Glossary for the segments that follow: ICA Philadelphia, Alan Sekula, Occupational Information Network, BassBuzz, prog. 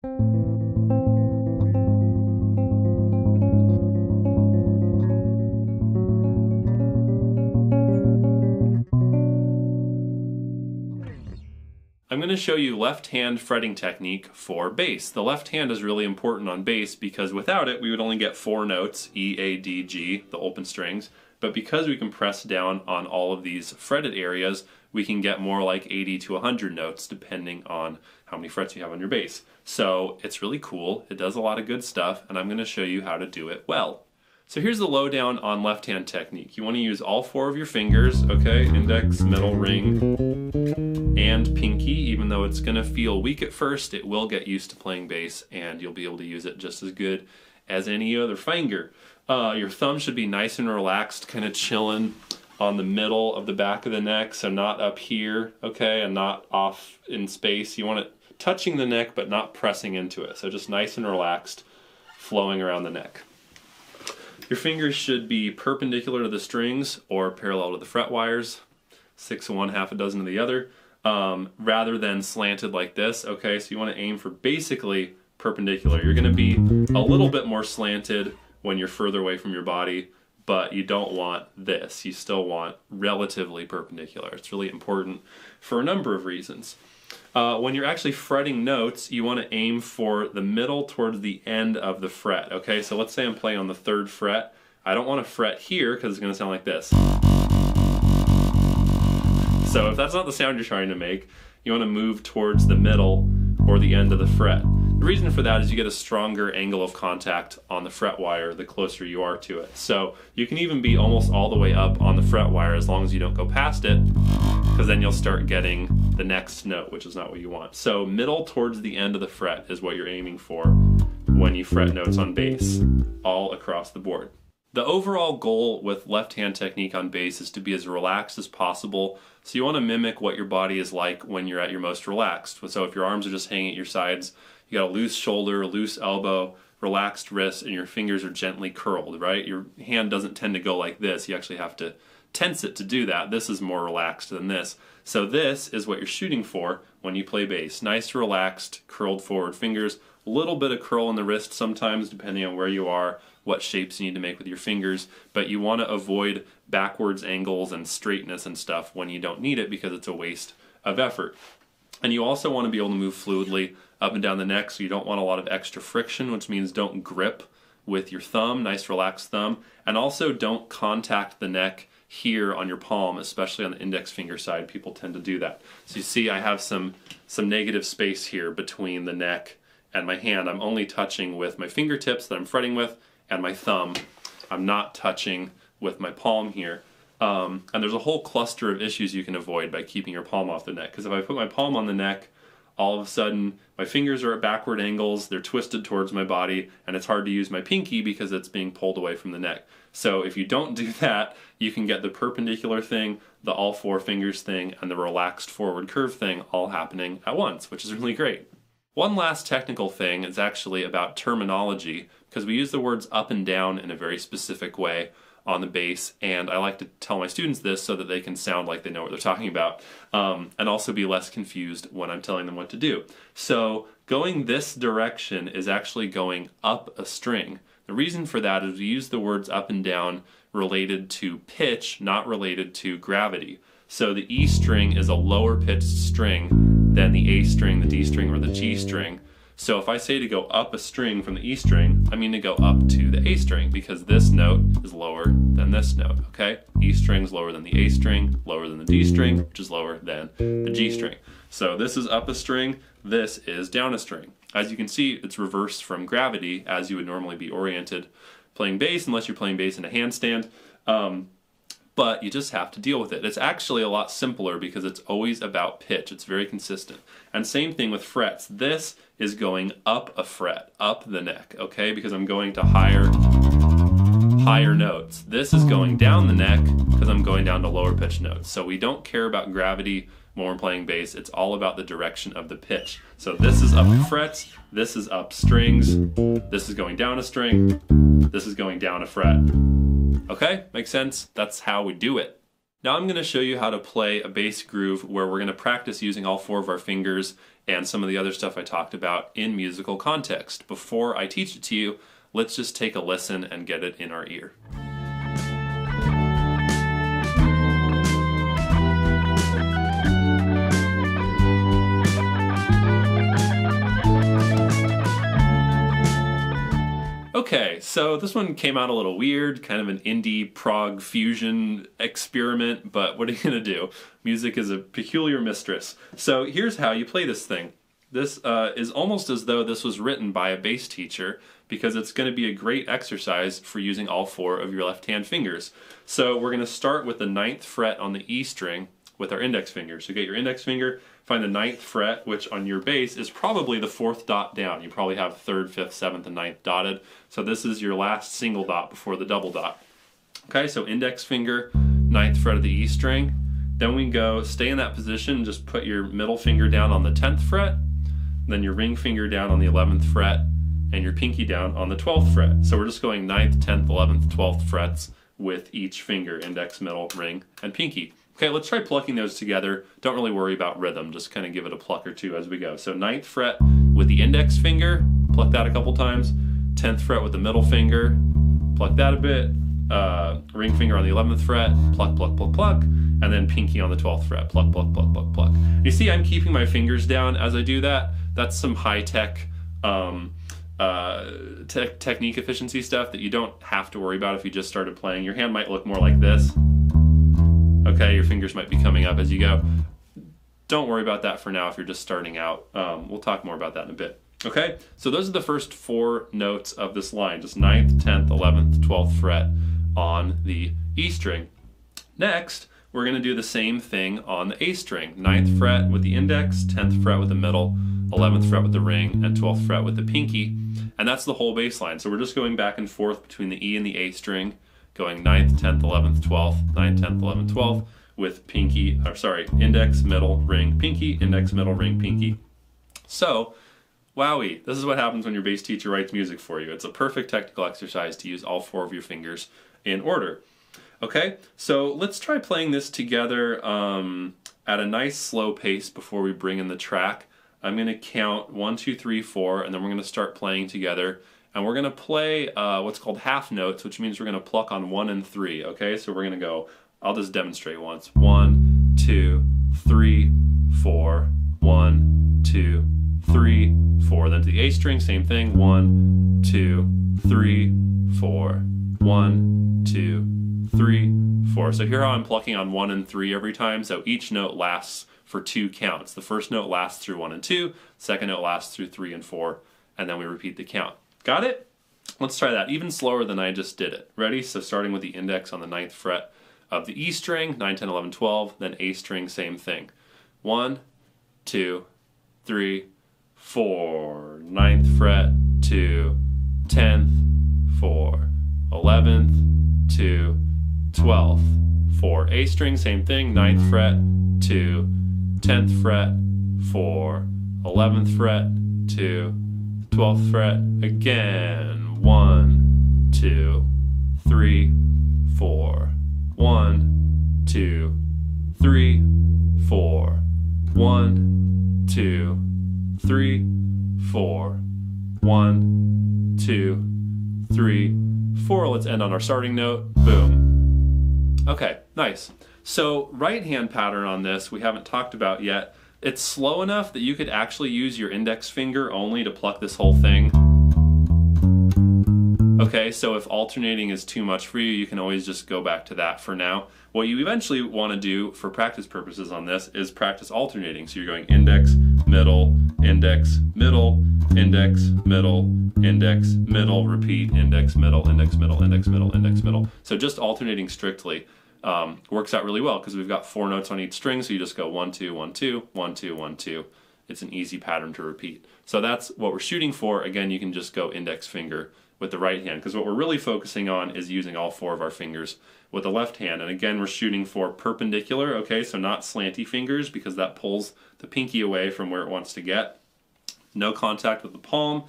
I'm going to show you left hand fretting technique for bass. The left hand is really important on bass because without it we would only get four notes, E, A, D, G, the open strings, but because we can press down on all of these fretted areas we can get more like 80 to 100 notes depending on how many frets you have on your bass. So it's really cool, it does a lot of good stuff, and I'm going to show you how to do it well. So here's the lowdown on left hand technique. You want to use all four of your fingers, okay, index, middle, ring, and pinky. Even though it's going to feel weak at first, it will get used to playing bass and you'll be able to use it just as good as any other finger. Your thumb should be nice and relaxed, kind of chilling on the middle of the back of the neck, so not up here, okay, and not off in space. You want it touching the neck but not pressing into it, so just nice and relaxed, flowing around the neck. Your fingers should be perpendicular to the strings or parallel to the fret wires, 6 of one, half a dozen of the other, rather than slanted like this, okay? So you want to aim for basically perpendicular. You're going to be a little bit more slanted when you're further away from your body, but you don't want this. You still want relatively perpendicular. It's really important for a number of reasons. When you're actually fretting notes, you want to aim for the middle towards the end of the fret, okay? So let's say I'm playing on the 3rd fret. I don't want to fret here because it's going to sound like this. So if that's not the sound you're trying to make, you want to move towards the middle or the end of the fret. The reason for that is you get a stronger angle of contact on the fret wire the closer you are to it. So you can even be almost all the way up on the fret wire as long as you don't go past it, because then you'll start getting the next note, which is not what you want. So middle towards the end of the fret is what you're aiming for when you fret notes on bass, all across the board. The overall goal with left hand technique on bass is to be as relaxed as possible, so you want to mimic what your body is like when you're at your most relaxed. So if your arms are just hanging at your sides, you got a loose shoulder, loose elbow, relaxed wrist, and your fingers are gently curled, right? Your hand doesn't tend to go like this, you actually have to tense it to do that. This is more relaxed than this. So this is what you're shooting for when you play bass. Nice, relaxed, curled forward fingers, a little bit of curl in the wrist sometimes depending on where you are, what shapes you need to make with your fingers, but you want to avoid backwards angles and straightness and stuff when you don't need it because it's a waste of effort. And you also want to be able to move fluidly up and down the neck, so you don't want a lot of extra friction, which means don't grip with your thumb, nice relaxed thumb, and also don't contact the neck here on your palm, especially on the index finger side. People tend to do that. So you see I have some negative space here between the neck and my hand. I'm only touching with my fingertips that I'm fretting with and my thumb. I'm not touching with my palm here. And there's a whole cluster of issues you can avoid by keeping your palm off the neck, because if I put my palm on the neck, all of a sudden my fingers are at backward angles, they're twisted towards my body, and it's hard to use my pinky because it's being pulled away from the neck. So if you don't do that, you can get the perpendicular thing, the all four fingers thing, and the relaxed forward curve thing all happening at once, which is really great. One last technical thing is actually about terminology, because we use the words up and down in a very specific way on the bass, and I like to tell my students this so that they can sound like they know what they're talking about, and also be less confused when I'm telling them what to do. So going this direction is actually going up a string. The reason for that is we use the words up and down related to pitch, not related to gravity. So the E string is a lower pitched string than the A string, the D string, or the G string. So if I say to go up a string from the E string, I mean to go up to the A string, because this note is lower than this note, okay? E string's lower than the A string, lower than the D string, which is lower than the G string. So this is up a string, this is down a string. As you can see, it's reversed from gravity as you would normally be oriented playing bass, unless you're playing bass in a handstand, but you just have to deal with it. It's actually a lot simpler because it's always about pitch. It's very consistent. And same thing with frets. This is going up a fret, up the neck, okay? Because I'm going to higher notes. This is going down the neck because I'm going down to lower pitch notes. So we don't care about gravity when we're playing bass. It's all about the direction of the pitch. So this is up frets, this is up strings, this is going down a string, this is going down a fret. Okay, makes sense? That's how we do it. Now I'm going to show you how to play a bass groove where we're going to practice using all four of our fingers and some of the other stuff I talked about in musical context. Before I teach it to you, let's just take a listen and get it in our ear. Okay, so this one came out a little weird, kind of an indie prog fusion experiment, but what are you gonna do? Music is a peculiar mistress. So here's how you play this thing. This is almost as though this was written by a bass teacher, because it's gonna be a great exercise for using all four of your left-hand fingers. So we're gonna start with the 9th fret on the E string with our index finger. So get your index finger, find the 9th fret, which on your bass is probably the 4th dot down. You probably have 3rd, 5th, 7th, and 9th dotted. So this is your last single dot before the double dot. Okay, so index finger, 9th fret of the E string. Then we go, stay in that position, just put your middle finger down on the 10th fret, then your ring finger down on the 11th fret, and your pinky down on the 12th fret. So we're just going 9th, 10th, 11th, 12th frets with each finger, index, middle, ring, and pinky. Okay, let's try plucking those together. Don't really worry about rhythm, just kind of give it a pluck or two as we go. So 9th fret with the index finger, pluck that a couple times. 10th fret with the middle finger, pluck that a bit. Ring finger on the 11th fret, pluck, pluck, pluck, pluck. And then pinky on the 12th fret, pluck, pluck, pluck, pluck, pluck. You see I'm keeping my fingers down as I do that. That's some high-tech technique efficiency stuff that you don't have to worry about if you just started playing. Your hand might look more like this. Okay, your fingers might be coming up as you go. Don't worry about that for now if you're just starting out. We'll talk more about that in a bit. Okay, so those are the first four notes of this line, just 9th, 10th, 11th, 12th fret on the E string. Next, we're gonna do the same thing on the A string. 9th fret with the index, 10th fret with the middle, 11th fret with the ring, and 12th fret with the pinky. And that's the whole bass line. So we're just going back and forth between the E and the A string, going 9th, 10th, 11th, 12th, 9th, 10th, 11th, 12th with pinky, or sorry, index, middle, ring, pinky, index, middle, ring, pinky. So, wowie, this is what happens when your bass teacher writes music for you. It's a perfect technical exercise to use all four of your fingers in order. Okay, so let's try playing this together at a nice slow pace before we bring in the track. I'm gonna count 1, 2, 3, 4, and then we're gonna start playing together. And we're gonna play what's called half notes, which means we're gonna pluck on 1 and 3, okay? So we're gonna go, I'll just demonstrate once. 1, 2, 3, 4, 1, 2, 3, 4. Then to the A string, same thing. 1, 2, 3, 4, 1, 2, 3, 4. So hear how I'm plucking on 1 and 3 every time. So each note lasts for 2 counts. The first note lasts through 1 and 2, second note lasts through 3 and 4, and then we repeat the count. Got it? Let's try that even slower than I just did it. Ready? So starting with the index on the 9th fret of the E string, 9, 10, 11, 12, then A string, same thing. 1, 2, 3, 4. 9th fret, 2, 10th, 4, 11th, 2, 12th, 4. A string, same thing, 9th fret, 2, 10th fret, 4, 11th fret, 2, 12th fret again. 1, 2, 3, 4. 1, 2, 3, 4. 1, 2, 3, 4. 1, 2, 3, 4. Let's end on our starting note. Boom. Okay, nice. So right hand pattern on this we haven't talked about yet. It's slow enough that you could actually use your index finger only to pluck this whole thing. Okay, so if alternating is too much for you, you can always just go back to that for now. What you eventually want to do for practice purposes on this is practice alternating. So you're going index, middle, index, middle, index, middle, index, middle, repeat, index, middle, index, middle, index, middle, index, middle. So just alternating strictly. Works out really well because we've got 4 notes on each string, so you just go 1, 2, 1, 2, 1, 2, 1, 2. It's an easy pattern to repeat. So that's what we're shooting for. Again, you can just go index finger with the right hand because what we're really focusing on is using all 4 of our fingers with the left hand. And again, we're shooting for perpendicular, okay, so not slanty fingers because that pulls the pinky away from where it wants to get. No contact with the palm,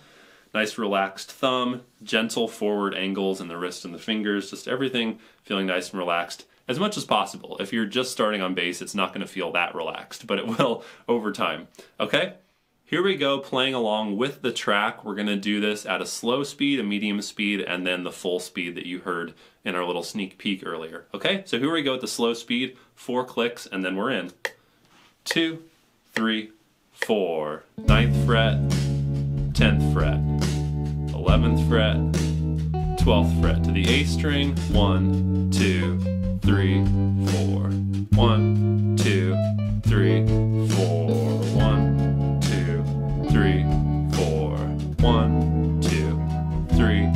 nice relaxed thumb, gentle forward angles in the wrist and the fingers, just everything feeling nice and relaxed. As much as possible. If you're just starting on bass, it's not going to feel that relaxed, but it will over time. Okay? Here we go, playing along with the track. We're gonna do this at a slow speed, a medium speed, and then the full speed that you heard in our little sneak peek earlier. Okay, so here we go at the slow speed, 4 clicks, and then we're in. 2, 3, 4. 9th fret, 10th fret, 11th fret, 12th fret to the A string. 1, 2, 3, 4. 1, 2, 3, 4. 1, 2, 3, 4. 1, 2, 3,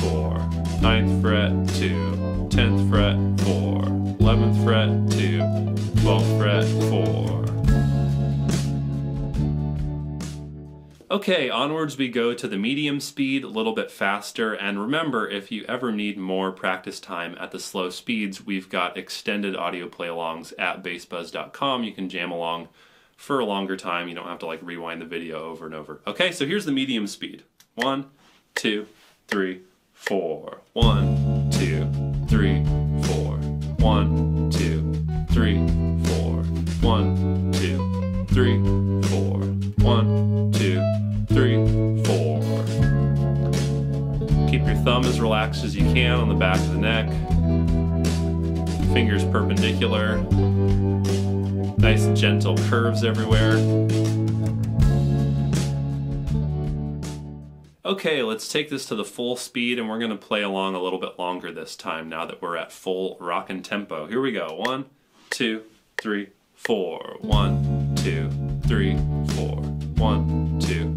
4. 9th fret, 2. 10th fret, 4. 11th fret, 2. 12th fret, 4. Okay, onwards we go to the medium speed, a little bit faster, and remember, if you ever need more practice time at the slow speeds, we've got extended audio play-alongs at bassbuzz.com. You can jam along for a longer time. You don't have to like rewind the video over and over. Okay, so here's the medium speed. 1, 2, 3, 4. 1, 2, 3, 4. 1, 2, 3, 4. 1, 2, 3, 4. 1, 2, 3, 4. Keep your thumb as relaxed as you can on the back of the neck. Fingers perpendicular. Nice gentle curves everywhere. Okay, let's take this to the full speed, and we're gonna play along a little bit longer this time now that we're at full rockin' tempo. Here we go. 1, 2, 3, 4. 1, 2, 3, 4. 1, 2,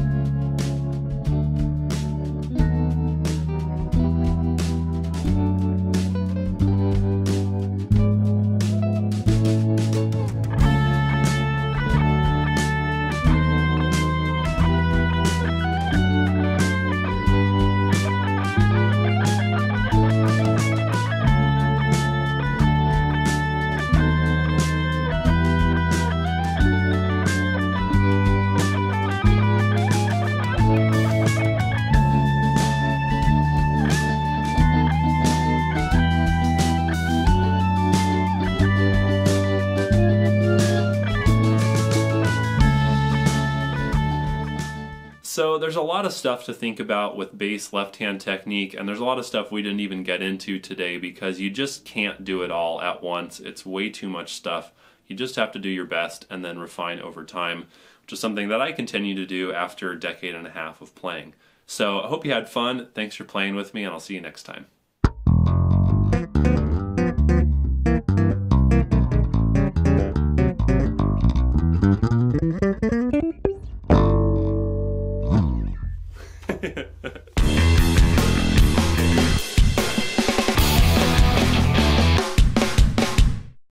So there's a lot of stuff to think about with bass left-hand technique, and there's a lot of stuff we didn't even get into today because you just can't do it all at once. It's way too much stuff. You just have to do your best and then refine over time, which is something that I continue to do after a decade and a half of playing. So I hope you had fun. Thanks for playing with me, and I'll see you next time.